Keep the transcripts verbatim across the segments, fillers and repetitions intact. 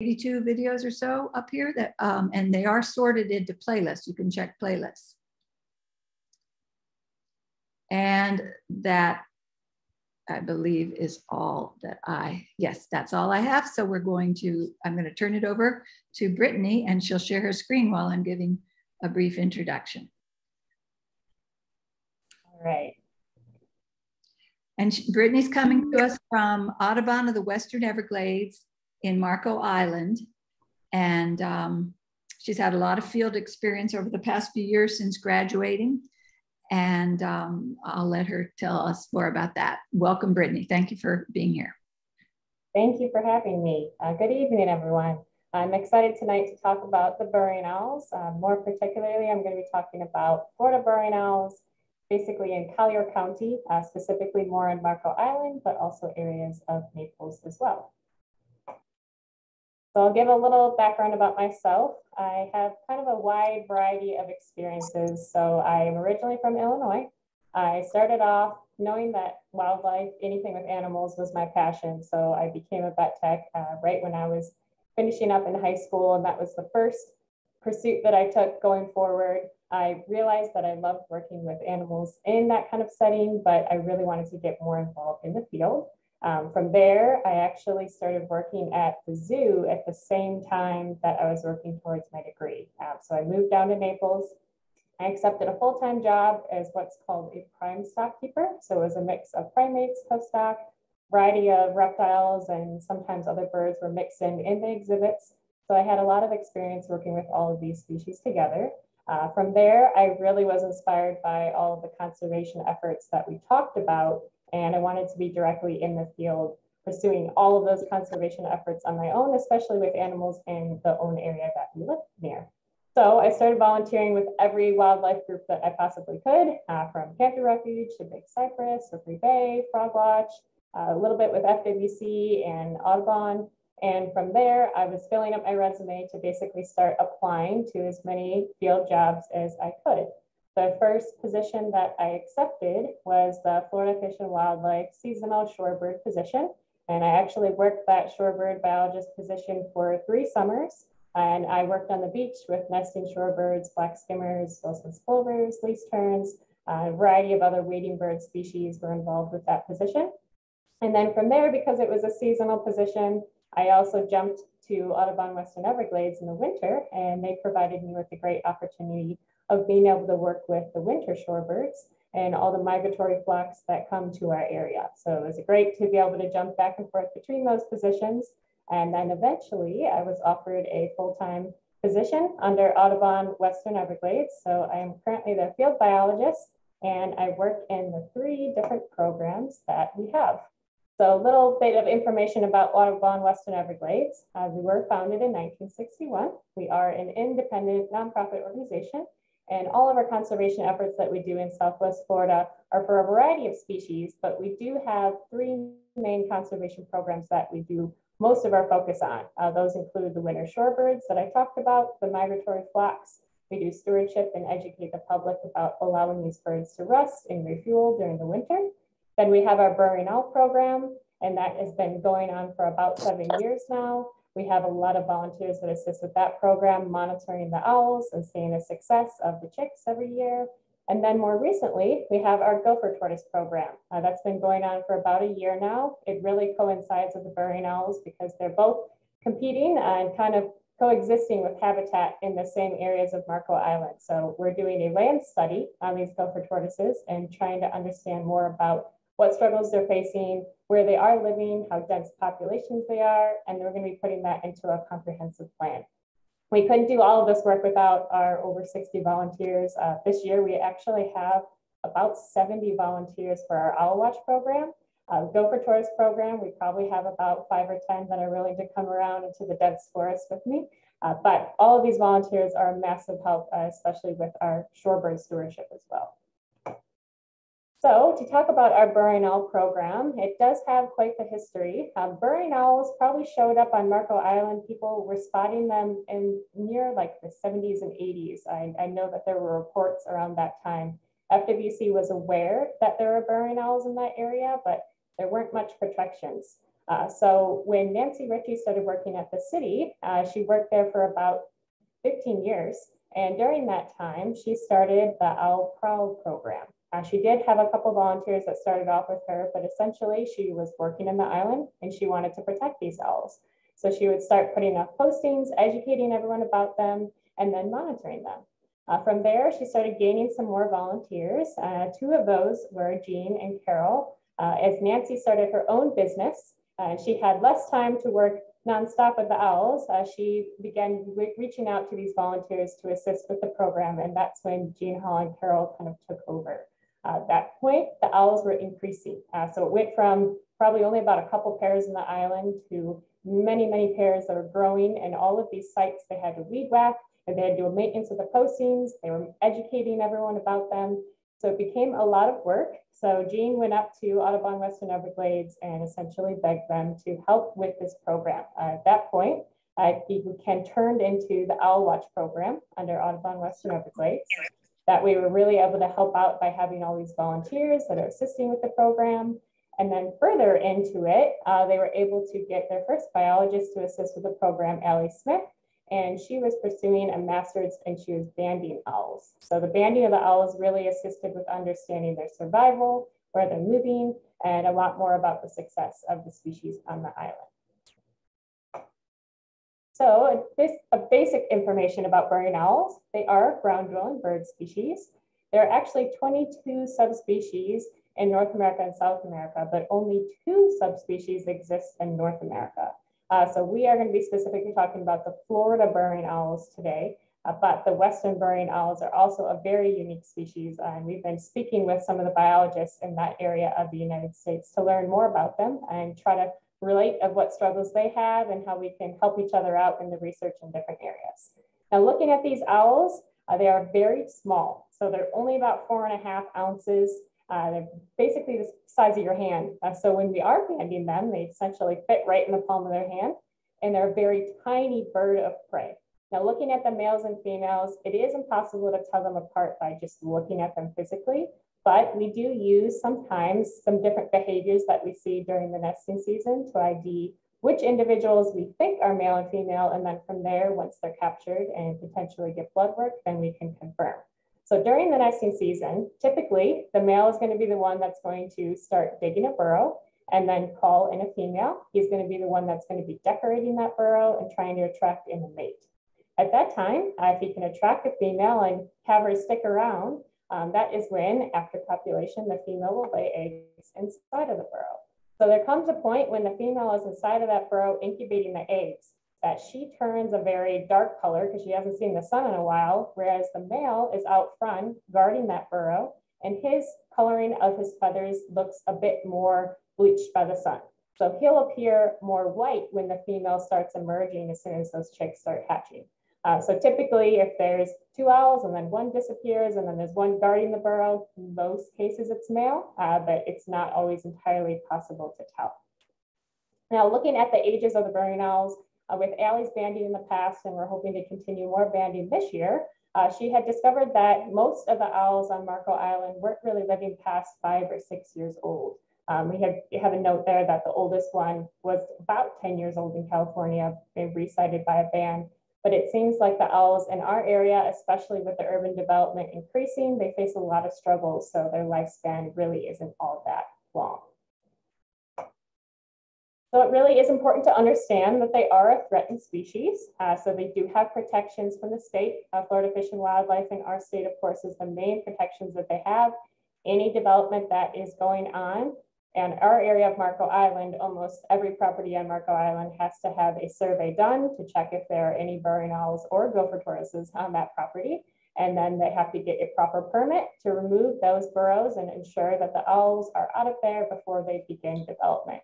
eighty-two videos or so up here that, um, and they are sorted into playlists. You can check playlists. And that, I believe, is all that I, yes, that's all I have. So we're going to, I'm going to turn it over to Brittany, and she'll share her screen while I'm giving a brief introduction. All right. And she, Brittany's coming to us from Audubon of the Western Everglades in Marco Island. And um, she's had a lot of field experience over the past few years since graduating. And um, I'll let her tell us more about that. Welcome, Brittany. Thank you for being here. Thank you for having me. Uh, good evening, everyone. I'm excited tonight to talk about the burrowing owls. Uh, more particularly, I'm going to be talking about Florida burrowing owls, basically in Collier County, uh, specifically more in Marco Island, but also areas of Naples as well. So I'll give a little background about myself. I have kind of a wide variety of experiences. So I am originally from Illinois. I started off knowing that wildlife, anything with animals, was my passion. So I became a vet tech uh, right when I was finishing up in high school. And that was the first pursuit that I took going forward. I realized that I loved working with animals in that kind of setting, but I really wanted to get more involved in the field. Um, from there, I actually started working at the zoo at the same time that I was working towards my degree. Uh, so I moved down to Naples. I accepted a full-time job as what's called a prime stock keeper. So it was a mix of primates, stock, variety of reptiles, and sometimes other birds were mixed in in the exhibits. So I had a lot of experience working with all of these species together. Uh, from there, I really was inspired by all of the conservation efforts that we talked about. And I wanted to be directly in the field, pursuing all of those conservation efforts on my own, especially with animals in the own area that we live near. So I started volunteering with every wildlife group that I possibly could, uh, from Panther Refuge to Big Cypress, Rookery Bay, Frog Watch, uh, a little bit with F W C and Audubon. And from there, I was filling up my resume to basically start applying to as many field jobs as I could. The first position that I accepted was the Florida Fish and Wildlife seasonal shorebird position. And I actually worked that shorebird biologist position for three summers. And I worked on the beach with nesting shorebirds, black skimmers, Wilson's plovers, least terns, a variety of other wading bird species were involved with that position. And then from there, because it was a seasonal position, I also jumped to Audubon Western Everglades in the winter, and they provided me with a great opportunity of being able to work with the winter shorebirds and all the migratory flocks that come to our area. So it was great to be able to jump back and forth between those positions. And then eventually I was offered a full-time position under Audubon Western Everglades. So I am currently the field biologist, and I work in the three different programs that we have. So a little bit of information about Audubon Western Everglades. Uh, we were founded in nineteen sixty-one. We are an independent nonprofit organization, and all of our conservation efforts that we do in Southwest Florida are for a variety of species, but we do have three main conservation programs that we do most of our focus on. Uh, those include the winter shorebirds that I talked about, the migratory flocks. We do stewardship and educate the public about allowing these birds to rest and refuel during the winter. Then we have our burrowing owl program, and that has been going on for about seven years now. We have a lot of volunteers that assist with that program, monitoring the owls and seeing the success of the chicks every year. And then more recently, we have our gopher tortoise program. Uh, that's been going on for about a year now. It really coincides with the burrowing owls because they're both competing and kind of coexisting with habitat in the same areas of Marco Island. So we're doing a land study on these gopher tortoises and trying to understand more about what struggles they're facing, where they are living, how dense populations they are, and we're going to be putting that into a comprehensive plan. We couldn't do all of this work without our over sixty volunteers. Uh, this year, we actually have about seventy volunteers for our Owl Watch program. Uh, Gopher Tortoise program, we probably have about five or ten that are willing to come around into the dense forest with me. Uh, but all of these volunteers are a massive help, uh, especially with our shorebird stewardship as well. So to talk about our burrowing owl program, it does have quite the history. Uh, burrowing owls probably showed up on Marco Island. People were spotting them in near like the seventies and eighties. I, I know that there were reports around that time. F W C was aware that there were burrowing owls in that area, but there weren't much protections. Uh, so when Nancy Ricci started working at the city, uh, she worked there for about fifteen years. And during that time, she started the Owl Prowl program. Uh, she did have a couple volunteers that started off with her, but essentially she was working in the island and she wanted to protect these owls. So she would start putting up postings, educating everyone about them, and then monitoring them. Uh, from there, she started gaining some more volunteers. Uh, two of those were Jean and Carol. Uh, as Nancy started her own business, uh, she had less time to work nonstop with the owls. Uh, she began re reaching out to these volunteers to assist with the program, and that's when Jean Hall and Carol kind of took over. Uh, at that point, the owls were increasing. Uh, so it went from probably only about a couple pairs in the island to many, many pairs that were growing, and all of these sites they had to weed whack, and they had to do maintenance of the postings. They were educating everyone about them. So it became a lot of work. So Jean went up to Audubon Western Everglades and essentially begged them to help with this program. Uh, at that point, uh, it became turned into the Owl Watch program under Audubon Western Everglades. That we were really able to help out by having all these volunteers that are assisting with the program. And then further into it, uh, they were able to get their first biologist to assist with the program, Allie Smith, and she was pursuing a master's and she was banding owls. So the banding of the owls really assisted with understanding their survival, where they're moving, and a lot more about the success of the species on the island. So this a basic information about burrowing owls. They are ground-dwelling bird species. There are actually twenty-two subspecies in North America and South America, but only two subspecies exist in North America. Uh, so we are going to be specifically talking about the Florida burrowing owls today, uh, but the Western burrowing owls are also a very unique species. Uh, and we've been speaking with some of the biologists in that area of the United States to learn more about them and try to relate of what struggles they have and how we can help each other out in the research in different areas. Now looking at these owls, uh, they are very small. So they're only about four and a half ounces. Uh, they're basically the size of your hand. Uh, so when we are banding them, they essentially fit right in the palm of their hand, and they're a very tiny bird of prey. Now looking at the males and females, it is impossible to tell them apart by just looking at them physically, but we do use sometimes some different behaviors that we see during the nesting season to I D which individuals we think are male and female, and then from there, once they're captured and potentially get blood work, then we can confirm. So during the nesting season, typically the male is going to be the one that's going to start digging a burrow and then call in a female. He's going to be the one that's going to be decorating that burrow and trying to attract in a mate. At that time, uh, if he can attract a female and have her stick around, um, that is when, after copulation, the female will lay eggs inside of the burrow. So there comes a point when the female is inside of that burrow incubating the eggs, that she turns a very dark color because she hasn't seen the sun in a while, whereas the male is out front guarding that burrow, and his coloring of his feathers looks a bit more bleached by the sun. So he'll appear more white when the female starts emerging as soon as those chicks start hatching. Uh, so typically if there's two owls and then one disappears and then there's one guarding the burrow, in most cases it's male, uh, but it's not always entirely possible to tell. Now looking at the ages of the burrowing owls, Uh, with Allie's banding in the past, and we're hoping to continue more banding this year, uh, she had discovered that most of the owls on Marco Island weren't really living past five or six years old. Um, we have, have a note there that the oldest one was about ten years old in California, been recited by a band, but it seems like the owls in our area, especially with the urban development increasing, they face a lot of struggles, so their lifespan really isn't all that long. So it really is important to understand that they are a threatened species. Uh, so they do have protections from the state. Uh, Florida Fish and Wildlife in our state, of course, is the main protections that they have. Any development that is going on, and our area of Marco Island, almost every property on Marco Island has to have a survey done to check if there are any burrowing owls or gopher tortoises on that property. And then they have to get a proper permit to remove those burrows and ensure that the owls are out of there before they begin development.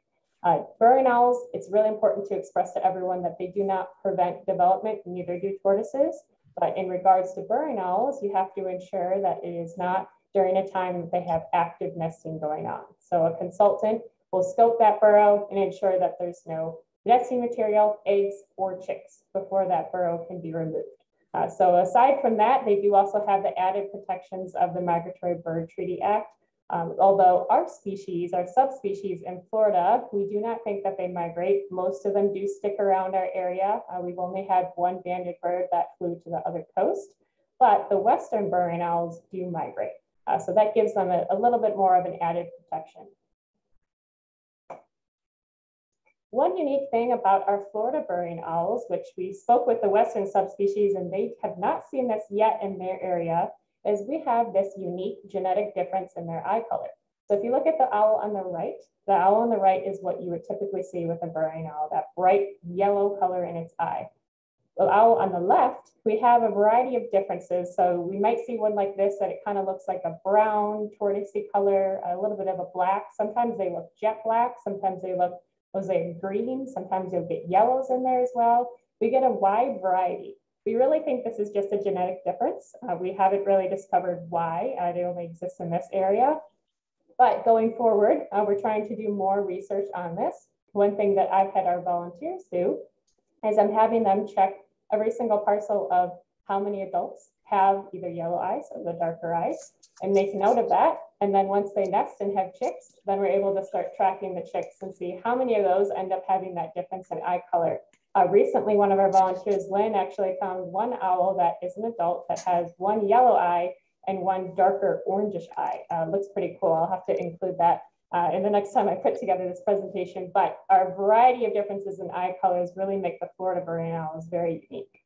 Uh, burrowing owls, it's really important to express to everyone that they do not prevent development, neither do tortoises. But in regards to burrowing owls, you have to ensure that it is not during a time that they have active nesting going on. So a consultant will scope that burrow and ensure that there's no nesting material, eggs, or chicks before that burrow can be removed. Uh, so aside from that, they do also have the added protections of the Migratory Bird Treaty Act, Um, although our species, our subspecies in Florida, we do not think that they migrate. Most of them do stick around our area. Uh, we've only had one banded bird that flew to the other coast, but the western burrowing owls do migrate. Uh, so that gives them a, a little bit more of an added protection. One unique thing about our Florida burrowing owls, which we spoke with the western subspecies and they have not seen this yet in their area, is we have this unique genetic difference in their eye color. So if you look at the owl on the right, the owl on the right is what you would typically see with a burrowing owl, that bright yellow color in its eye. The owl on the left, we have a variety of differences. So we might see one like this, that it kind of looks like a brown tortoisey color, a little bit of a black. Sometimes they look jet black, sometimes they look mosaic green, sometimes you'll get yellows in there as well. We get a wide variety. We really think this is just a genetic difference. Uh, we haven't really discovered why uh, it only exists in this area, but going forward, uh, we're trying to do more research on this. One thing that I've had our volunteers do is I'm having them check every single parcel of how many adults have either yellow eyes or the darker eyes and make note of that. And then once they nest and have chicks, then we're able to start tracking the chicks and see how many of those end up having that difference in eye color. Uh, recently, one of our volunteers, Lynn, actually found one owl that is an adult that has one yellow eye and one darker orangish eye. Uh, looks pretty cool. I'll have to include that uh, in the next time I put together this presentation. But our variety of differences in eye colors really make the Florida burrowing owls very unique.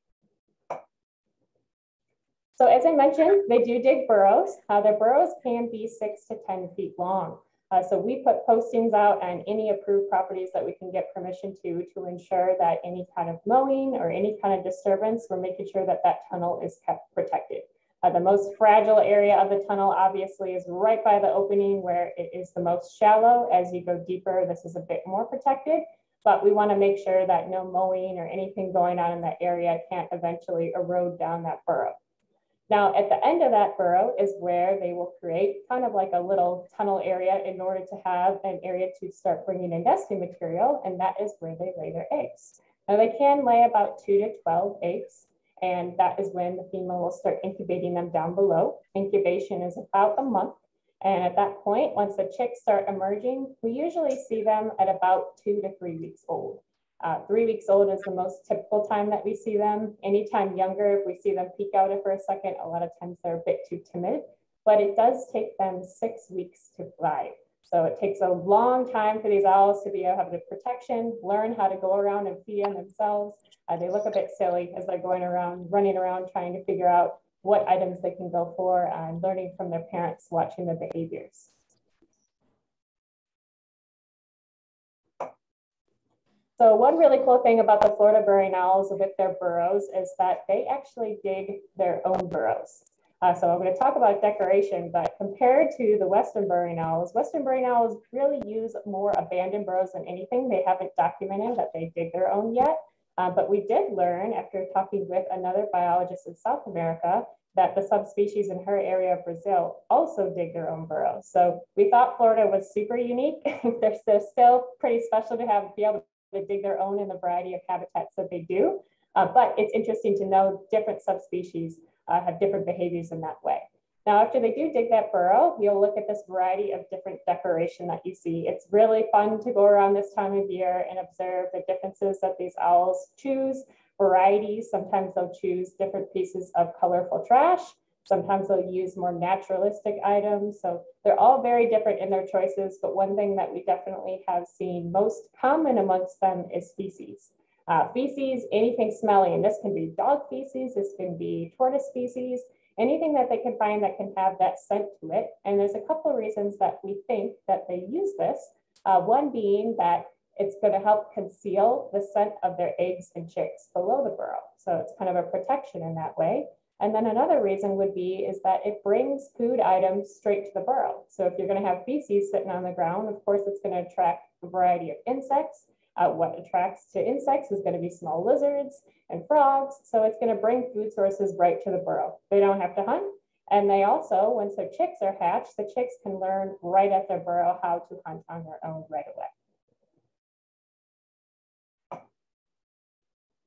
So as I mentioned, they do dig burrows. Uh, their burrows can be six to ten feet long. Uh, so we put postings out on any approved properties that we can get permission to, to ensure that any kind of mowing or any kind of disturbance, we're making sure that that tunnel is kept protected. Uh, the most fragile area of the tunnel obviously is right by the opening where it is the most shallow. As you go deeper, this is a bit more protected, but we want to make sure that no mowing or anything going on in that area can't eventually erode down that burrow. Now, at the end of that burrow is where they will create kind of like a little tunnel area in order to have an area to start bringing in nesting material, and that is where they lay their eggs. Now, they can lay about two to twelve eggs, and that is when the female will start incubating them down below. Incubation is about a month, and at that point, once the chicks start emerging, we usually see them at about two to three weeks old. Uh, three weeks old is the most typical time that we see them. Anytime younger, if we see them peek out for a second, a lot of times they're a bit too timid, but it does take them six weeks to thrive. So it takes a long time for these owls to be able to have the protection, learn how to go around and feed on themselves. Uh, they look a bit silly as they're going around, running around, trying to figure out what items they can go for and uh, learning from their parents, watching their behaviors. So one really cool thing about the Florida burrowing owls with their burrows is that they actually dig their own burrows. Uh, so I'm going to talk about decoration, but compared to the western burrowing owls, western burrowing owls really use more abandoned burrows than anything. They haven't documented that they dig their own yet, uh, but we did learn after talking with another biologist in South America that the subspecies in her area of Brazil also dig their own burrows. So we thought Florida was super unique. they're, they're still pretty special to have be able to They dig their own in the variety of habitats that they do. Uh, but it's interesting to know different subspecies uh, have different behaviors in that way. Now, after they do dig that burrow, you'll look at this variety of different decoration that you see. It's really fun to go around this time of year and observe the differences that these owls choose, varieties. Sometimes they'll choose different pieces of colorful trash. Sometimes they'll use more naturalistic items. So they're all very different in their choices, but one thing that we definitely have seen most common amongst them is feces. Uh, feces, anything smelly, and this can be dog feces, this can be tortoise feces, anything that they can find that can have that scent to it. And there's a couple of reasons that we think that they use this. Uh, one being that it's going to help conceal the scent of their eggs and chicks below the burrow. So it's kind of a protection in that way. And then another reason would be is that it brings food items straight to the burrow. So if you're going to have feces sitting on the ground, of course, it's going to attract a variety of insects. Uh, what attracts to insects is going to be small lizards and frogs. So it's going to bring food sources right to the burrow. They don't have to hunt. And they also, once their chicks are hatched, the chicks can learn right at their burrow how to hunt on their own right away.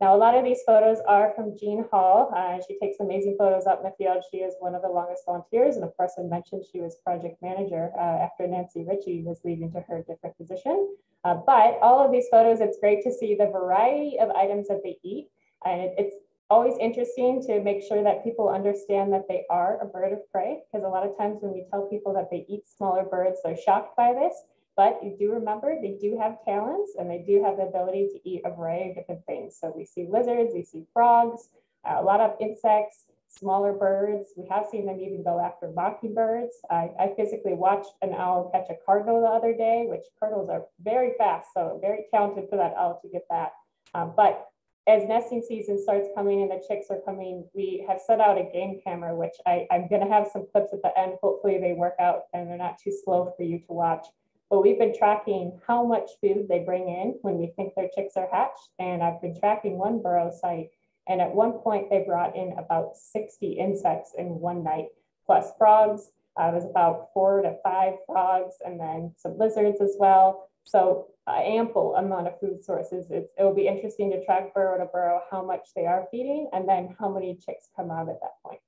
Now, a lot of these photos are from Jean Hall. Uh, she takes amazing photos out in the field. She is one of the longest volunteers. And of course, I mentioned she was project manager uh, after Nancy Ricci was leaving to her different position. Uh, but all of these photos, it's great to see the variety of items that they eat. And it, it's always interesting to make sure that people understand that they are a bird of prey, because a lot of times when we tell people that they eat smaller birds, they're shocked by this. But you do remember, they do have talents and they do have the ability to eat a variety of different things. So we see lizards, we see frogs, a lot of insects, smaller birds. We have seen them even go after mockingbirds. I, I physically watched an owl catch a cardinal the other day, which cardinals are very fast, so very talented for that owl to get that. Um, but as nesting season starts coming and the chicks are coming, we have set out a game camera, which I, I'm going to have some clips at the end. Hopefully they work out and they're not too slow for you to watch. But we've been tracking how much food they bring in when we think their chicks are hatched. And I've been tracking one burrow site. And at one point, they brought in about sixty insects in one night, plus frogs. Uh, it was about four to five frogs, and then some lizards as well. So uh, ample amount of food sources. It's, it'll be interesting to track burrow to burrow how much they are feeding, and then how many chicks come out at that point.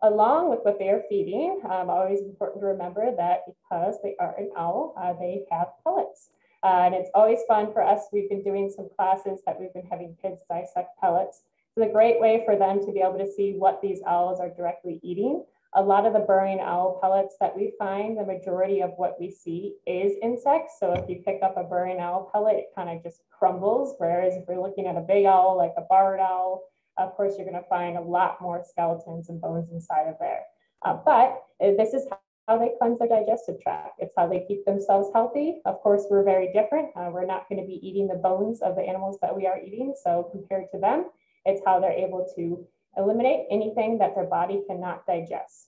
Along with what they are feeding, um, always important to remember that because they are an owl, uh, they have pellets. Uh, and it's always fun for us. We've been doing some classes that we've been having kids dissect pellets. It's a great way for them to be able to see what these owls are directly eating. A lot of the burrowing owl pellets that we find, the majority of what we see is insects. So if you pick up a burrowing owl pellet, it kind of just crumbles. Whereas if you're looking at a big owl, like a barred owl, of course, you're going to find a lot more skeletons and bones inside of there. Uh, but this is how they cleanse their digestive tract. It's how they keep themselves healthy. Of course, we're very different. Uh, we're not going to be eating the bones of the animals that we are eating. So compared to them, it's how they're able to eliminate anything that their body cannot digest.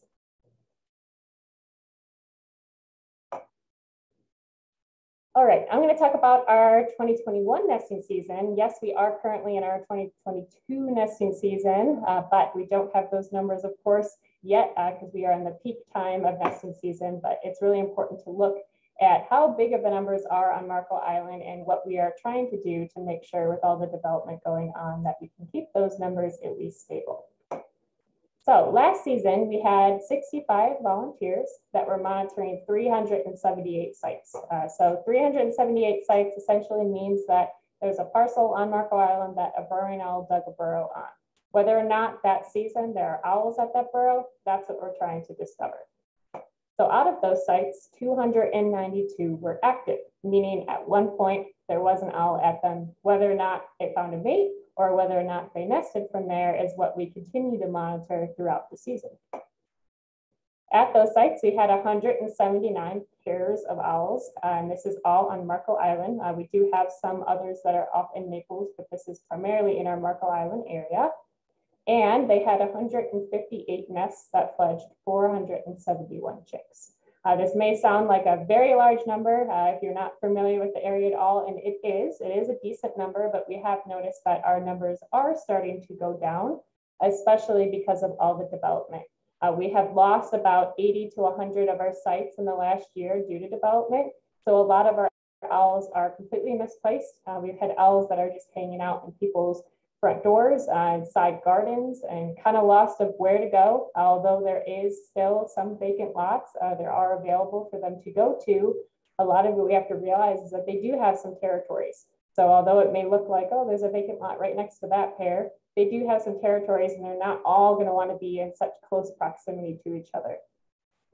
All right, I'm going to talk about our twenty twenty-one nesting season. Yes, we are currently in our twenty twenty-two nesting season, uh, but we don't have those numbers, of course, yet, because uh, we are in the peak time of nesting season. But it's really important to look at how big of the numbers are on Marco Island and what we are trying to do to make sure with all the development going on that we can keep those numbers at least stable. So last season, we had sixty-five volunteers that were monitoring three hundred seventy-eight sites. Uh, so three hundred seventy-eight sites essentially means that there's a parcel on Marco Island that a burrowing owl dug a burrow on. Whether or not that season there are owls at that burrow, that's what we're trying to discover. So out of those sites, two hundred ninety-two were active, meaning at one point there was an owl at them. Whether or not it found a mate or whether or not they nested from there is what we continue to monitor throughout the season. At those sites, we had one hundred seventy-nine pairs of owls, and this is all on Marco Island. Uh, we do have some others that are off in Naples, but this is primarily in our Marco Island area. And they had one hundred fifty-eight nests that fledged four hundred seventy-one chicks. Uh, this may sound like a very large number uh, if you're not familiar with the area at all, and it is, it is a decent number, but we have noticed that our numbers are starting to go down, especially because of all the development. Uh, we have lost about eighty to one hundred of our sites in the last year due to development. So a lot of our owls are completely misplaced. Uh, we've had owls that are just hanging out in people's front doors, uh, inside gardens, and kind of lost of where to go. Although there is still some vacant lots, uh, there are available for them to go to. A lot of what we have to realize is that they do have some territories. So although it may look like, oh, there's a vacant lot right next to that pair, they do have some territories and they're not all gonna wanna be in such close proximity to each other.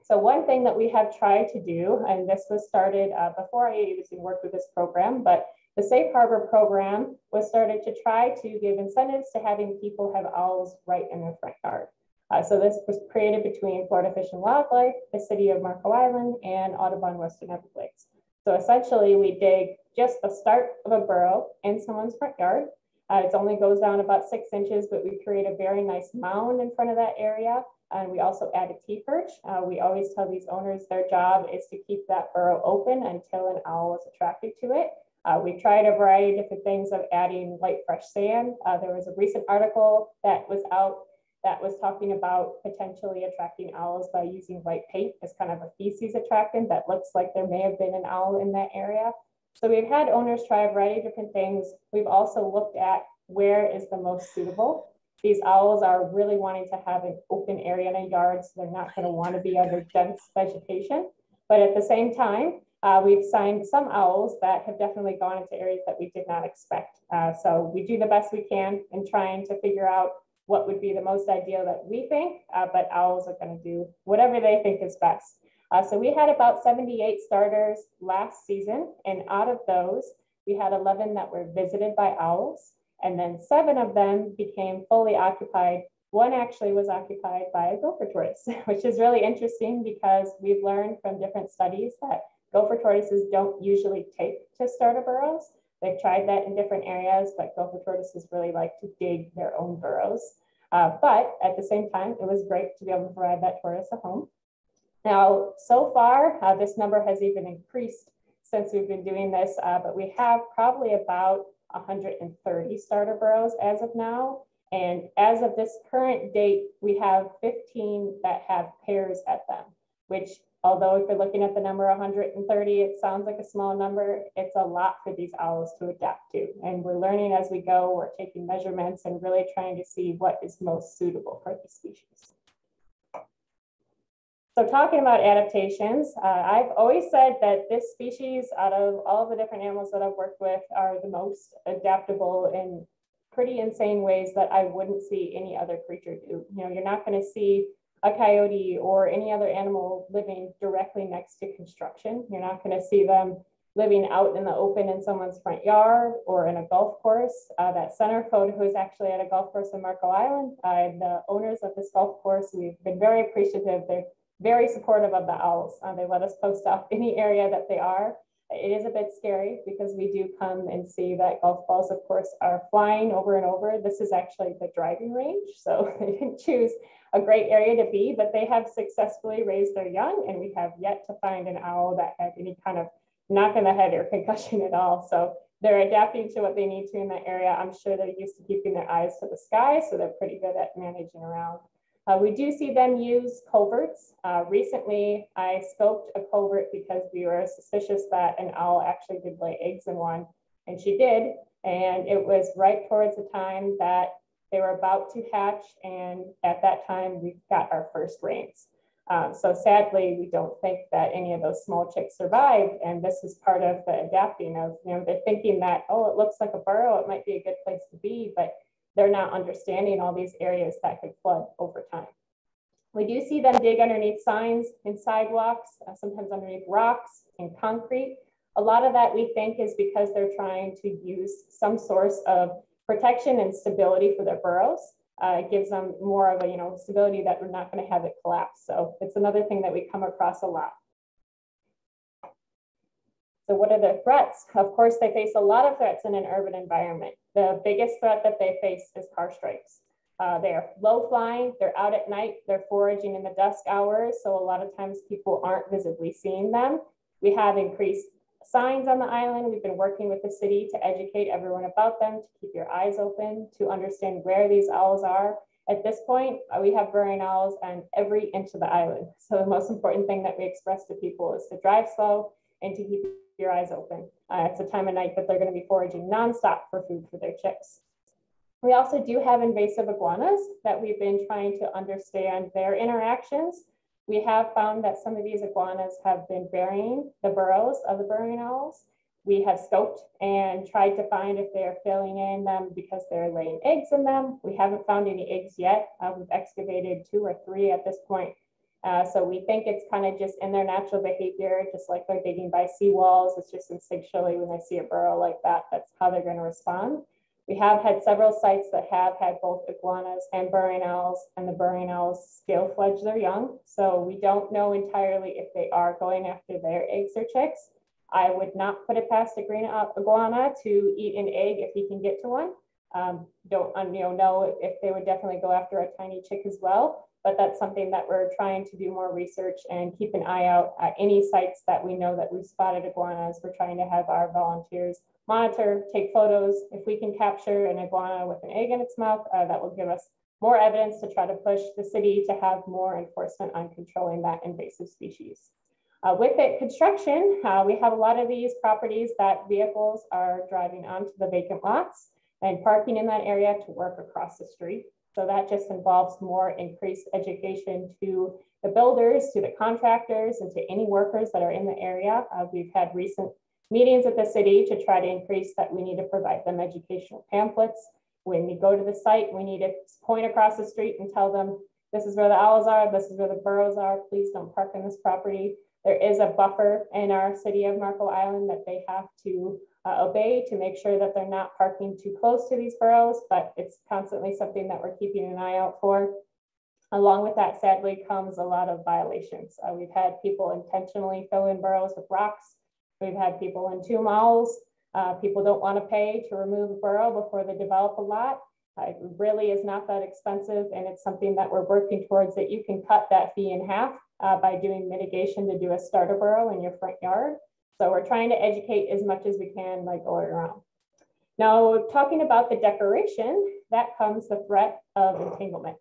So one thing that we have tried to do, and this was started uh, before I even worked with this program, but the Safe Harbor Program was started to try to give incentives to having people have owls right in their front yard. Uh, so this was created between Florida Fish and Wildlife, the City of Marco Island, and Audubon Western Everglades. So essentially we dig just the start of a burrow in someone's front yard. Uh, it only goes down about six inches, but we create a very nice mound in front of that area. And we also add a T-perch. Uh, we always tell these owners their job is to keep that burrow open until an owl is attracted to it. Uh, we tried a variety of different things of adding light, fresh sand. Uh, there was a recent article that was out that was talking about potentially attracting owls by using white paint as kind of a feces attractant that looks like there may have been an owl in that area. So we've had owners try a variety of different things. We've also looked at where is the most suitable. These owls are really wanting to have an open area in a yard, so they're not gonna wanna be under dense vegetation. But at the same time, uh, we've signed some owls that have definitely gone into areas that we did not expect. Uh, so we do the best we can in trying to figure out what would be the most ideal that we think, uh, but owls are gonna do whatever they think is best. Uh, so we had about seventy-eight starters last season, and out of those, we had eleven that were visited by owls, and then seven of them became fully occupied. One actually was occupied by a gopher tortoise, which is really interesting because we've learned from different studies that gopher tortoises don't usually take to starter burrows. They've tried that in different areas, but gopher tortoises really like to dig their own burrows. Uh, but at the same time, it was great to be able to provide that tortoise a home. Now, so far, uh, this number has even increased since we've been doing this, uh, but we have probably about one hundred thirty starter burrows as of now. And as of this current date, we have fifteen that have pairs at them, which, although if you're looking at the number one hundred thirty, it sounds like a small number, it's a lot for these owls to adapt to. And we're learning as we go, we're taking measurements and really trying to see what is most suitable for the species. So talking about adaptations, uh, I've always said that this species out of all the different animals that I've worked with are the most adaptable in pretty insane ways that I wouldn't see any other creature do. You know, you're not gonna see a coyote or any other animal living directly next to construction. You're not gonna see them living out in the open in someone's front yard or in a golf course. Uh, that center photo is actually at a golf course in Marco Island. Uh, the owners of this golf course, we've been very appreciative. They're very supportive of the owls. Uh, they let us post up any area that they are. It is a bit scary because we do come and see that golf balls, of course, are flying over and over. This is actually the driving range. So they didn't choose a great area to be, but they have successfully raised their young, and we have yet to find an owl that had any kind of knock on the head or concussion at all. So they're adapting to what they need to in that area. I'm sure they're used to keeping their eyes to the sky, so they're pretty good at managing around. Uh, we do see them use culverts. Uh, recently, I scoped a culvert because we were suspicious that an owl actually did lay eggs in one, and she did. And it was right towards the time that they were about to hatch, and at that time, we got our first rains. Um, so sadly, we don't think that any of those small chicks survived, and this is part of the adapting of, you know, they're thinking that, oh, it looks like a burrow, it might be a good place to be, but they're not understanding all these areas that could flood over time. We do see them dig underneath signs and sidewalks, uh, sometimes underneath rocks and concrete. A lot of that we think is because they're trying to use some source of protection and stability for their burrows. Uh, it gives them more of a, you know, stability that we're not gonna have it collapse. So it's another thing that we come across a lot. So what are the threats? Of course, they face a lot of threats in an urban environment. The biggest threat that they face is car strikes. Uh, they are low flying, they're out at night, they're foraging in the dusk hours, so a lot of times people aren't visibly seeing them. We have increased signs on the island. We've been working with the city to educate everyone about them, to keep your eyes open, to understand where these owls are. At this point, we have burrowing owls on every inch of the island. So the most important thing that we express to people is to drive slow and to keep your eyes open. Uh, it's a time of night that they're going to be foraging nonstop for food for their chicks. We also do have invasive iguanas that we've been trying to understand their interactions. We have found that some of these iguanas have been burying the burrows of the burrowing owls. We have scoped and tried to find if they're filling in them because they're laying eggs in them. We haven't found any eggs yet. Uh, we've excavated two or three at this point. Uh, so we think it's kind of just in their natural behavior, just like they're digging by seawalls. It's just instinctually when they see a burrow like that, that's how they're going to respond. We have had several sites that have had both iguanas and burrowing owls, and the burrowing owls still fledge their young. So we don't know entirely if they are going after their eggs or chicks. I would not put it past a green iguana to eat an egg if he can get to one. Um, don't you know, know if they would definitely go after a tiny chick as well. But that's something that we're trying to do more research and keep an eye out at any sites that we know that we've spotted iguanas. We're trying to have our volunteers monitor, take photos. If we can capture an iguana with an egg in its mouth, uh, that will give us more evidence to try to push the city to have more enforcement on controlling that invasive species. Uh, with it, construction, uh, we have a lot of these properties that vehicles are driving onto the vacant lots and parking in that area to work across the street. So that just involves more increased education to the builders, to the contractors, and to any workers that are in the area. Uh, we've had recent meetings at the city to try to increase that. We need to provide them educational pamphlets. When you go to the site, we need to point across the street and tell them, this is where the owls are, this is where the burrows are, please don't park on this property. There is a buffer in our city of Marco Island that they have to uh, obey to make sure that they're not parking too close to these burrows, but it's constantly something that we're keeping an eye out for. Along with that, sadly, comes a lot of violations. Uh, we've had people intentionally fill in burrows with rocks. We've had people entomb owls. Uh, people don't want to pay to remove a burrow before they develop a lot. Uh, it really is not that expensive, and it's something that we're working towards, that you can cut that fee in half uh, by doing mitigation to do a starter burrow in your front yard. So we're trying to educate as much as we can, like all around. Now, talking about the decoration, that comes the threat of entanglement.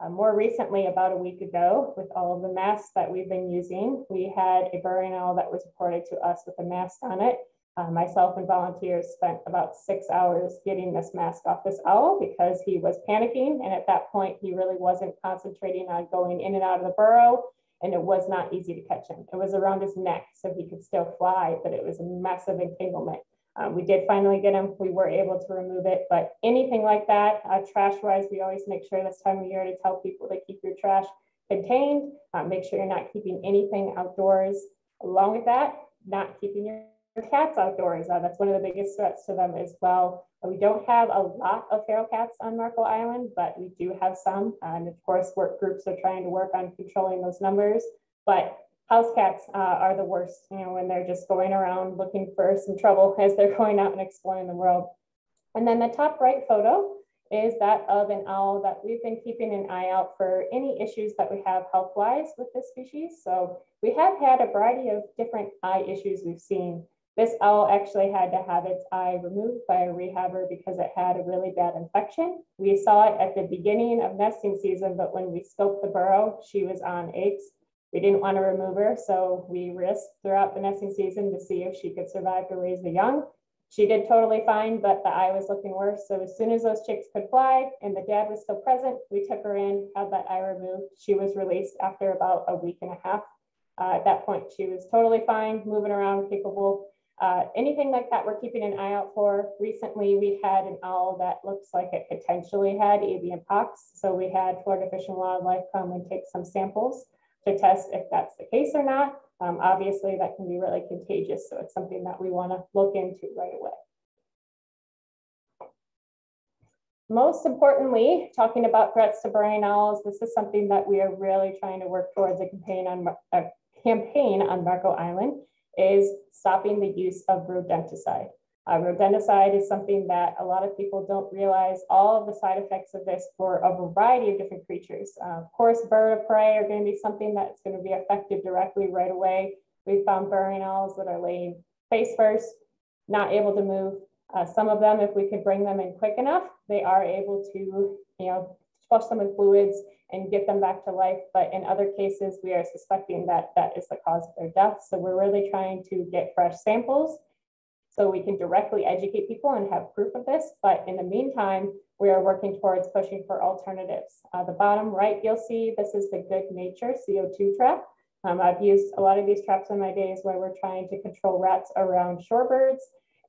Uh, more recently, about a week ago, with all of the masks that we've been using, we had a burrowing owl that was reported to us with a mask on it. Uh, myself and volunteers spent about six hours getting this mask off this owl because he was panicking. And at that point, he really wasn't concentrating on going in and out of the burrow, and it was not easy to catch him. It was around his neck, so he could still fly, but it was a massive entanglement. Um, we did finally get him. We were able to remove it, but anything like that, uh, trash-wise, we always make sure this time of year to tell people to keep your trash contained. Uh, make sure you're not keeping anything outdoors. Along with that, not keeping your cats outdoors. Uh, that's one of the biggest threats to them as well. We don't have a lot of feral cats on Marco Island, but we do have some. Uh, and of course, work groups are trying to work on controlling those numbers. But house cats uh, are the worst, you know, when they're just going around looking for some trouble as they're going out and exploring the world. And then the top right photo is that of an owl that we've been keeping an eye out for any issues that we have health-wise with this species. So we have had a variety of different eye issues we've seen. This owl actually had to have its eye removed by a rehabber because it had a really bad infection. We saw it at the beginning of nesting season, but when we scoped the burrow, she was on eggs. We didn't want to remove her, so we risked throughout the nesting season to see if she could survive to raise the young. She did totally fine, but the eye was looking worse. So as soon as those chicks could fly and the dad was still present, we took her in, had that eye removed. She was released after about a week and a half. Uh, at that point, she was totally fine, moving around, capable. Uh, anything like that, we're keeping an eye out for. Recently, we had an owl that looks like it potentially had avian pox. So we had Florida Fish and Wildlife come and take some samples to test if that's the case or not. Um, obviously, that can be really contagious, so it's something that we want to look into right away. Most importantly, talking about threats to burrowing owls, this is something that we are really trying to work towards a campaign on, a campaign on Marco Island, is stopping the use of rodenticide. Uh, rodenticide is something that a lot of people don't realize all of the side effects of this for a variety of different creatures. Uh, of course, bird of prey are going to be something that's going to be affected directly right away. We found burrowing owls that are laying face first, not able to move. Uh, some of them, if we could bring them in quick enough, they are able to, you know, flush them with fluids and get them back to life. But in other cases, we are suspecting that that is the cause of their death. So we're really trying to get fresh samples so we can directly educate people and have proof of this. But in the meantime, we are working towards pushing for alternatives. Uh, the bottom right, you'll see this is the Good Nature C O two trap. Um, I've used a lot of these traps in my days where we're trying to control rats around shorebirds.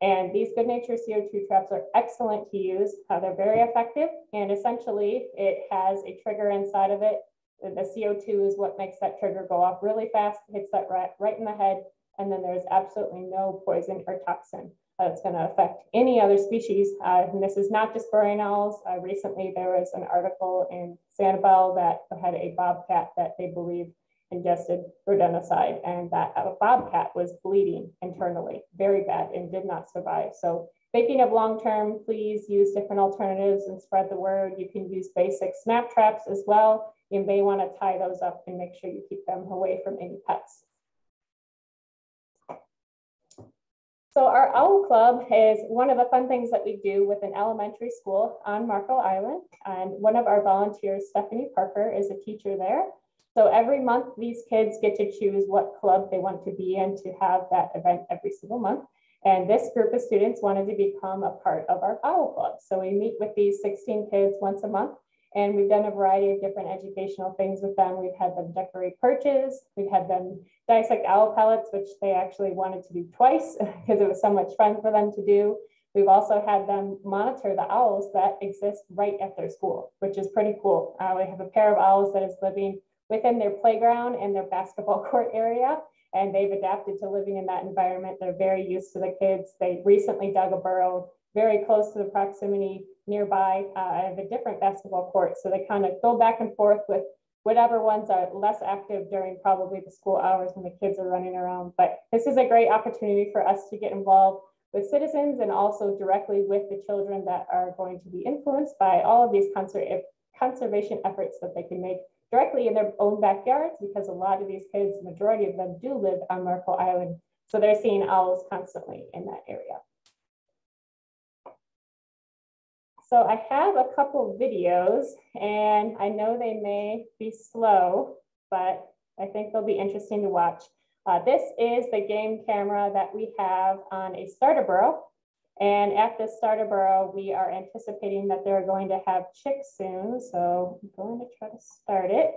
And these Good Nature C O two traps are excellent to use. Uh, they're very effective. And essentially, it has a trigger inside of it. The C O two is what makes that trigger go off really fast, hits that rat right in the head. And then there's absolutely no poison or toxin that's going to affect any other species. Uh, and this is not just burrowing owls. Uh, recently, there was an article in Sanibel that had a bobcat that they believe ingested rodenticide, and that a bobcat was bleeding internally very bad and did not survive. So thinking of long-term, please use different alternatives and spread the word. You can use basic snap traps as well. You may want to tie those up and make sure you keep them away from any pets. So our Owl Club is one of the fun things that we do with an elementary school on Marco Island. And one of our volunteers, Stephanie Parker, is a teacher there. So every month, these kids get to choose what club they want to be in to have that event every single month. And this group of students wanted to become a part of our Owl Club. So we meet with these sixteen kids once a month, and we've done a variety of different educational things with them. We've had them decorate perches. We've had them dissect owl pellets, which they actually wanted to do twice because it was so much fun for them to do. We've also had them monitor the owls that exist right at their school, which is pretty cool. Uh, we have a pair of owls that is living within their playground and their basketball court area, and they've adapted to living in that environment. They're very used to the kids. They recently dug a burrow very close to the proximity nearby uh, of a different basketball court. So they kind of go back and forth with whatever ones are less active during probably the school hours when the kids are running around. But this is a great opportunity for us to get involved with citizens and also directly with the children that are going to be influenced by all of these conser- conservation efforts that they can make directly in their own backyards, because a lot of these kids, the majority of them, do live on Marco Island. So they're seeing owls constantly in that area. So I have a couple videos, and I know they may be slow, but I think they'll be interesting to watch. Uh, this is the game camera that we have on a starter burrow. And at this starter burrow, we are anticipating that they're going to have chicks soon. So I'm going to try to start it.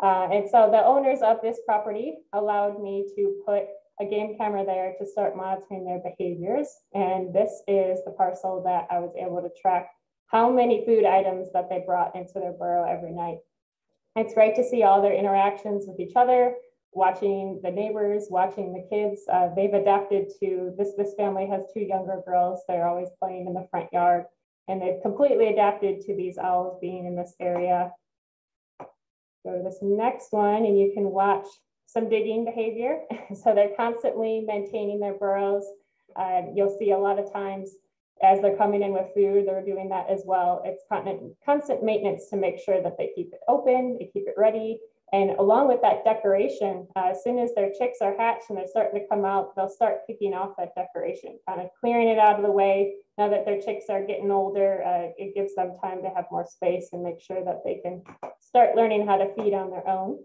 Uh, and so the owners of this property allowed me to put a game camera there to start monitoring their behaviors. And this is the parcel that I was able to track how many food items that they brought into their burrow every night. It's great to see all their interactions with each other, watching the neighbors, watching the kids. Uh, they've adapted to this. This family has two younger girls. They're always playing in the front yard, and they've completely adapted to these owls being in this area. Go to this next one, and you can watch some digging behavior. So they're constantly maintaining their burrows. Uh, you'll see a lot of times as they're coming in with food, they're doing that as well. It's constant maintenance to make sure that they keep it open, they keep it ready. And along with that decoration, uh, as soon as their chicks are hatched and they're starting to come out, they'll start picking off that decoration, kind of clearing it out of the way. Now that their chicks are getting older, uh, it gives them time to have more space and make sure that they can start learning how to feed on their own.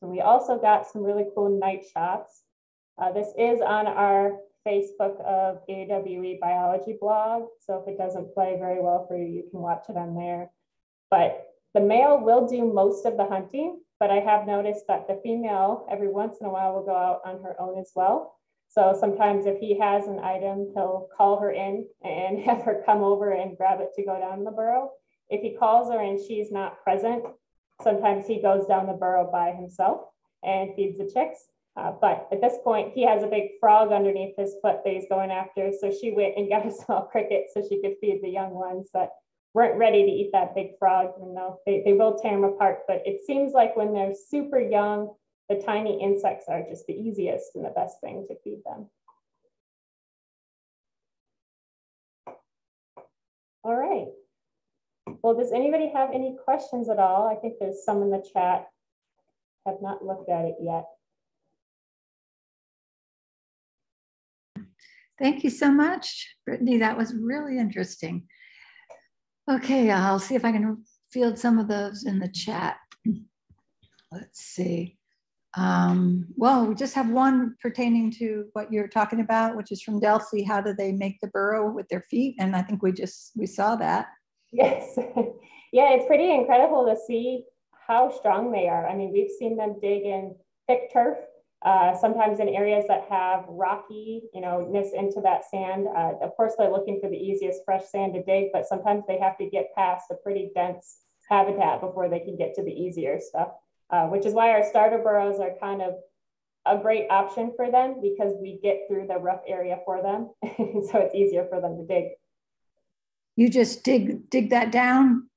And we also got some really cool night shots. Uh, this is on our Facebook of A W E Biology blog. So if it doesn't play very well for you, you can watch it on there. But the male will do most of the hunting, but I have noticed that the female every once in a while will go out on her own as well. So sometimes if he has an item, he'll call her in and have her come over and grab it to go down the burrow. If he calls her and she's not present, sometimes he goes down the burrow by himself and feeds the chicks. Uh, but at this point, he has a big frog underneath his foot that he's going after. So she went and got a small cricket so she could feed the young ones that weren't ready to eat that big frog. You know, they, they will tear them apart. But it seems like when they're super young, the tiny insects are just the easiest and the best thing to feed them. All right. Well, does anybody have any questions at all? I think there's some in the chat. I have not looked at it yet. Thank you so much, Brittany. That was really interesting. Okay, I'll see if I can field some of those in the chat. Let's see. Um, well, we just have one pertaining to what you're talking about, which is from Delcy. How do they make the burrow with their feet? And I think we just, we saw that. Yes. Yeah, it's pretty incredible to see how strong they are. I mean, we've seen them dig in thick turf, uh, sometimes in areas that have rocky, you know, ness into that sand. Uh, of course, they're looking for the easiest fresh sand to dig, but sometimes they have to get past a pretty dense habitat before they can get to the easier stuff, uh, which is why our starter burrows are kind of a great option for them, because we get through the rough area for them. So it's easier for them to dig. You just dig dig that down?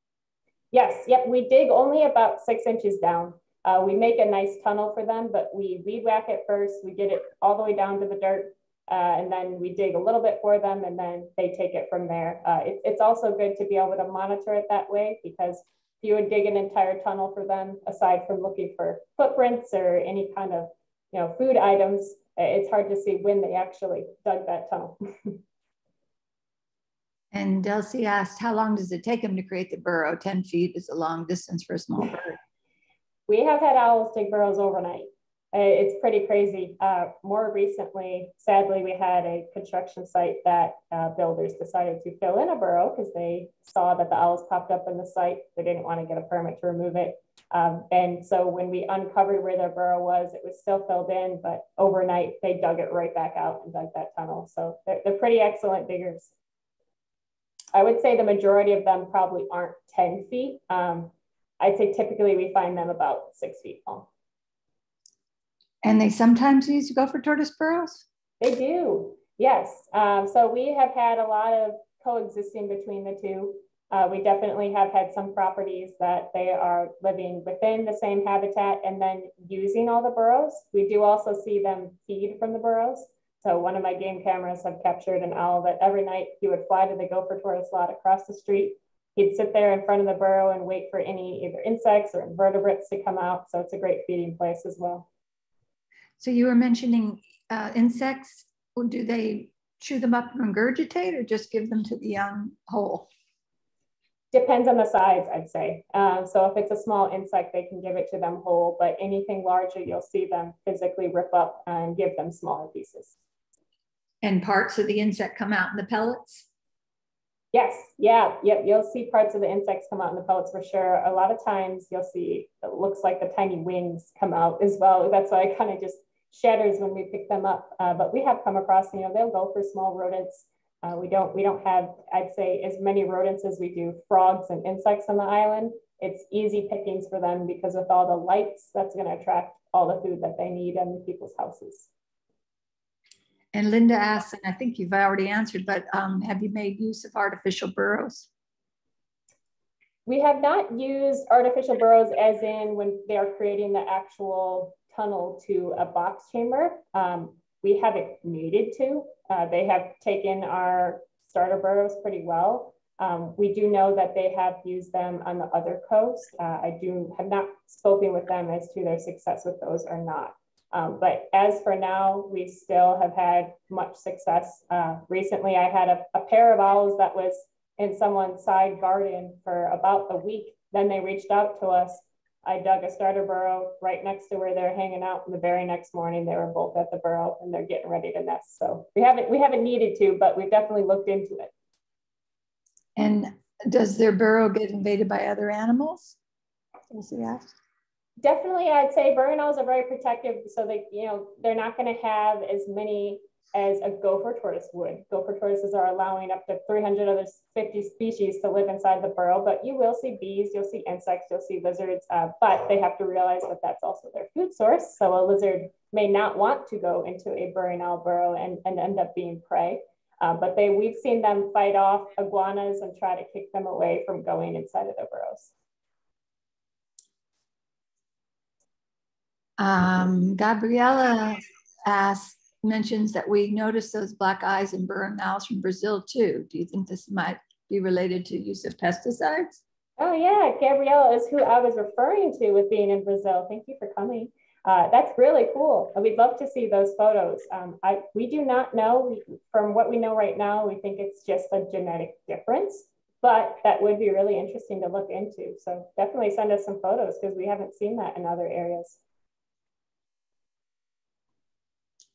Yes, yep, we dig only about six inches down. Uh, we make a nice tunnel for them, but we weed whack it first, we get it all the way down to the dirt, uh, and then we dig a little bit for them, and then they take it from there. Uh, it, it's also good to be able to monitor it that way, because if you would dig an entire tunnel for them, aside from looking for footprints or any kind of, you know, food items, it's hard to see when they actually dug that tunnel. And Delcy asked, how long does it take them to create the burrow? ten feet is a long distance for a small bird. we have had owls dig burrows overnight. It's pretty crazy. Uh, more recently, sadly, we had a construction site that uh, builders decided to fill in a burrow because they saw that the owls popped up in the site. They didn't want to get a permit to remove it. Um, and so when we uncovered where their burrow was, it was still filled in, but overnight they dug it right back out and dug that tunnel. So they're, they're pretty excellent diggers. I would say the majority of them probably aren't ten feet. Um, I'd say typically we find them about six feet long. And they sometimes used to go for tortoise burrows? They do, yes. Um, so we have had a lot of coexisting between the two. Uh, we definitely have had some properties that they are living within the same habitat and then using all the burrows. We do also see them feed from the burrows. So one of my game cameras have captured an owl that every night he would fly to the gopher tortoise lot across the street. He'd sit there in front of the burrow and wait for any either insects or invertebrates to come out. So it's a great feeding place as well. So you were mentioning uh, insects. Do they chew them up and regurgitate or just give them to the young whole? Depends on the size, I'd say. Uh, so if it's a small insect, they can give it to them whole, but anything larger, you'll see them physically rip up and give them smaller pieces. And parts of the insect come out in the pellets? Yes, yeah, yep. You'll see parts of the insects come out in the pellets for sure. A lot of times you'll see, it looks like the tiny wings come out as well. That's why it kind of just shatters when we pick them up. Uh, but we have come across, you know, they'll go for small rodents. Uh, we don't we don't have, I'd say, as many rodents as we do frogs and insects on the island. It's easy pickings for them because with all the lights, that's going to attract all the food that they need in people's houses. And Linda asked, and I think you've already answered, but um, have you made use of artificial burrows? We have not used artificial burrows as in when they are creating the actual tunnel to a box chamber. Um, we haven't needed to. Uh, they have taken our starter burrows pretty well. Um, we do know that they have used them on the other coast. Uh, I do have not spoken with them as to their success with those or not. Um, but as for now, we still have had much success. Uh, recently, I had a, a pair of owls that was in someone's side garden for about a week. Then they reached out to us. I dug a starter burrow right next to where they're hanging out, and the very next morning they were both at the burrow and they're getting ready to nest. So we haven't we haven't needed to, but we've definitely looked into it. And does their burrow get invaded by other animals? Definitely, I'd say burrowing owls are very protective, so they you know they're not going to have as many as a gopher tortoise would. Gopher tortoises are allowing up to three hundred fifty species to live inside the burrow, but you will see bees, you'll see insects, you'll see lizards, uh, but they have to realize that that's also their food source. So a lizard may not want to go into a burrowing owl burrow and, and end up being prey, uh, but they we've seen them fight off iguanas and try to kick them away from going inside of their burrows. Um, Gabriela asked, mentions that we notice those black eyes in burrowing owls from Brazil too. Do you think this might be related to use of pesticides? Oh yeah, Gabriela is who I was referring to with being in Brazil. Thank you for coming. Uh, that's really cool. We'd love to see those photos. Um, I, we do not know, we, from what we know right now, we think it's just a genetic difference, but that would be really interesting to look into. So definitely send us some photos because we haven't seen that in other areas.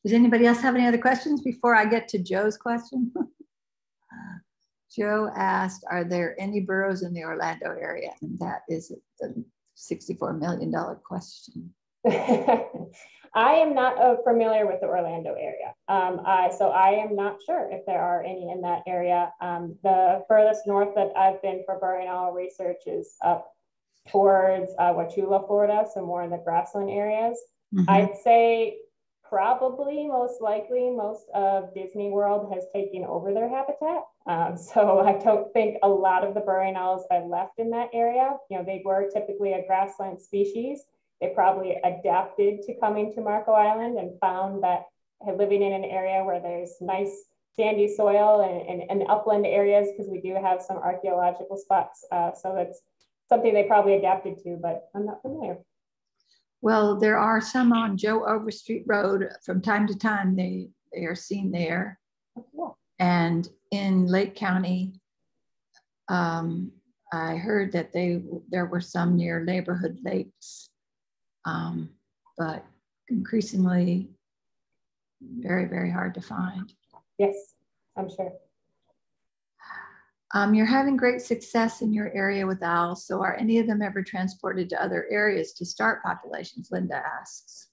Does anybody else have any other questions before I get to Joe's question? Joe asked, are there any burrows in the Orlando area? And that is the sixty-four million dollar question. I am not uh, familiar with the Orlando area. Um, I, so I am not sure if there are any in that area. Um, the furthest north that I've been for burrowing owl research is up towards uh, Wachula, Florida, so more in the grassland areas. Mm-hmm. I'd say probably, most likely, most of Disney World has taken over their habitat. Um, so I don't think a lot of the burrowing owls are left in that area. You know, they were typically a grassland species. They probably adapted to coming to Marco Island and found that living in an area where there's nice sandy soil and, and, and upland areas, because we do have some archaeological spots. Uh, so that's something they probably adapted to, but I'm not familiar. Well, there are some on Joe Overstreet Road. From time to time, they, they are seen there. Oh, yeah. And in Lake County, um, I heard that they there were some near neighborhood lakes. um, but increasingly very, very hard to find. Yes, I'm sure. Um, you're having great success in your area with owls, so are any of them ever transported to other areas to start populations? Linda asks.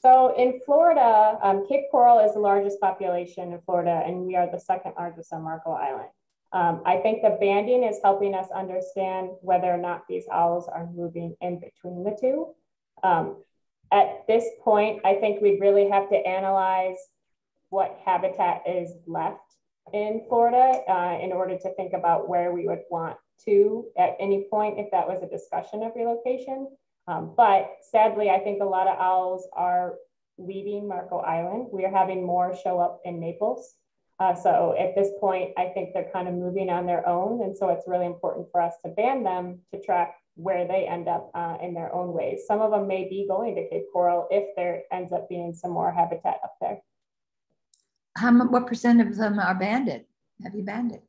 So in Florida, um, Cape Coral is the largest population in Florida, and we are the second largest on Marco Island. Um, I think the banding is helping us understand whether or not these owls are moving in between the two. Um, at this point, I think we really have to analyze what habitat is left in Florida uh, in order to think about where we would want to at any point if that was a discussion of relocation. Um, but sadly, I think a lot of owls are leaving Marco Island. We are having more show up in Naples. Uh, so at this point, I think they're kind of moving on their own. And so it's really important for us to ban them to track where they end up uh, in their own ways. Some of them may be going to Cape Coral if there ends up being some more habitat up there. How, what percent of them are banded? Have you banded?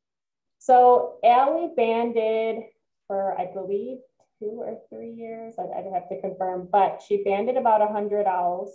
So Allie banded for, I believe, two or three years. I'd, I'd have to confirm, but she banded about one hundred owls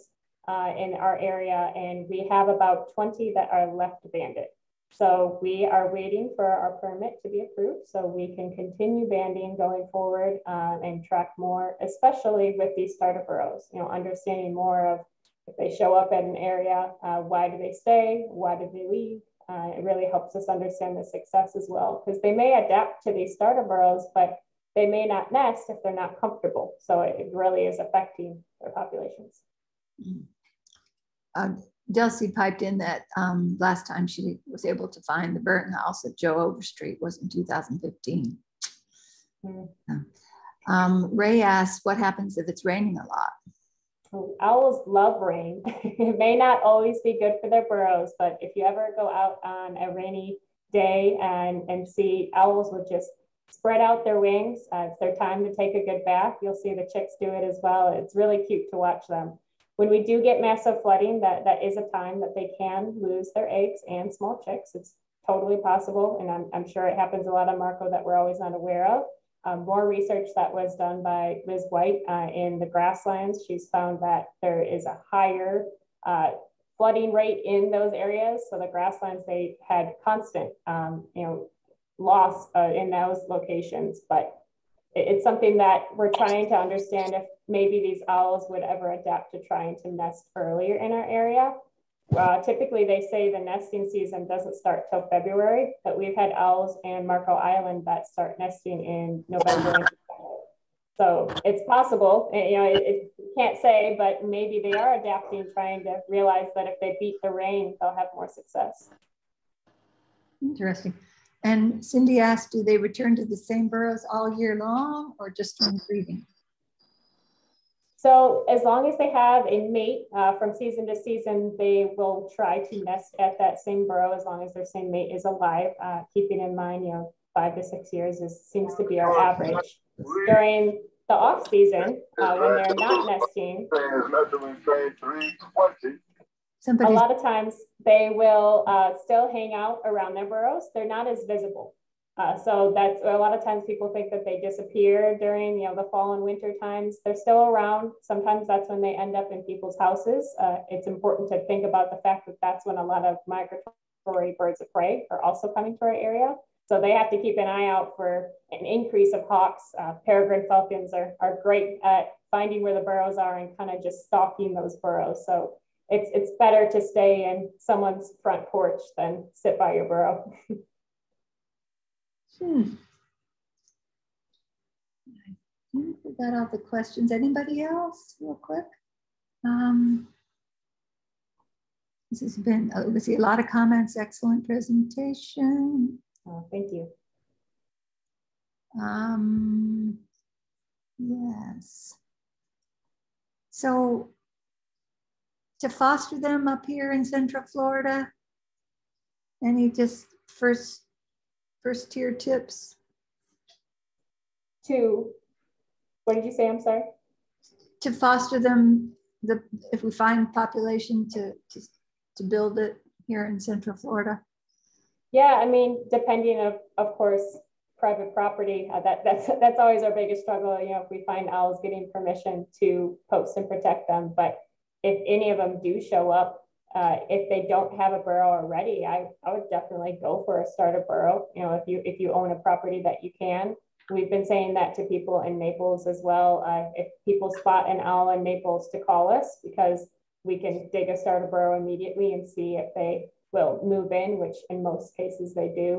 uh, in our area, and we have about twenty that are left banded. So we are waiting for our permit to be approved so we can continue banding going forward um, and track more, especially with these starter burrows, you know, understanding more of if they show up at an area, uh, why do they stay? Why did they leave? Uh, it really helps us understand the success as well, because they may adapt to these starter burrows, but they may not nest if they're not comfortable. So it really is affecting their populations. Um, Delcy piped in that um, last time she was able to find the burnt house at Joe Overstreet was in two thousand fifteen. Mm. Um, Ray asks, what happens if it's raining a lot? Oh, owls love rain. It may not always be good for their burrows, but if you ever go out on a rainy day and, and see owls would just spread out their wings. Uh, it's their time to take a good bath. You'll see the chicks do it as well. It's really cute to watch them. When we do get massive flooding, that, that is a time that they can lose their eggs and small chicks. It's totally possible. And I'm, I'm sure it happens a lot on Marco that we're always unaware of. Um, more research that was done by Liz White uh, in the grasslands. She's found that there is a higher uh, flooding rate in those areas. So the grasslands, they had constant, um, you know, loss uh, in those locations, but it's something that we're trying to understand if maybe these owls would ever adapt to trying to nest earlier in our area. Uh, typically they say the nesting season doesn't start till February, but we've had owls in Marco Island that start nesting in November and December. So it's possible, you know, it, it can't say, but maybe they are adapting, trying to realize that if they beat the rain, they'll have more success. Interesting. And Cindy asked, do they return to the same burrows all year long or just during breeding? So as long as they have a mate uh, from season to season, they will try to nest at that same burrow as long as their same mate is alive, uh, keeping in mind, you know, five to six years is, seems to be our average. During the off season, uh, when they're not nesting, Somebody. a lot of times they will uh, still hang out around their burrows. They're not as visible. Uh, so that's a lot of times people think that they disappear during, you know, the fall and winter times. They're still around. Sometimes that's when they end up in people's houses. Uh, it's important to think about the fact that that's when a lot of migratory birds of prey are also coming to our area. So they have to keep an eye out for an increase of hawks. Uh, peregrine falcons are, are great at finding where the burrows are and kind of just stalking those burrows. So It's, it's better to stay in someone's front porch than sit by your burrow. hmm. I think we got all the questions. Anybody else real quick? Um, this has been, oh, we see a lot of comments. Excellent presentation. Oh, thank you. Um, yes. So, to foster them up here in Central Florida? Any just first, first tier tips? To, what did you say, I'm sorry? To foster them, the if we find population to, to, to build it here in Central Florida? Yeah, I mean, depending of, of course, private property. Uh, that, that's, that's always our biggest struggle, you know, if we find owls, getting permission to post and protect them. But if any of them do show up, Uh, if they don't have a burrow already, I, I would definitely go for a starter burrow. You know, if you if you own a property that you can. We've been saying that to people in Naples as well. Uh, if people spot an owl in Naples, to call us, because we can dig a starter burrow immediately and see if they will move in, which in most cases they do.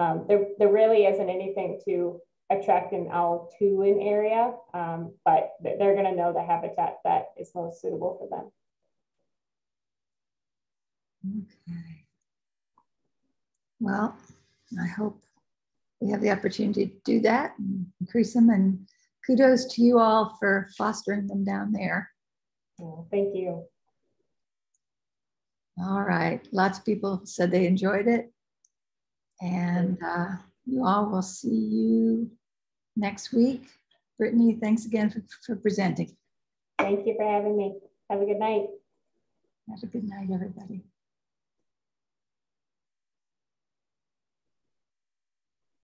Um, there, there really isn't anything to attract an owl to an area, um, but they're going to know the habitat that is most suitable for them. Okay. Well, I hope we have the opportunity to do that and increase them, and kudos to you all for fostering them down there. Oh, thank you. All right. Lots of people said they enjoyed it, and uh, you all will see you next week. Brittany, thanks again for, for presenting. Thank you for having me. Have a good night. Have a good night, everybody.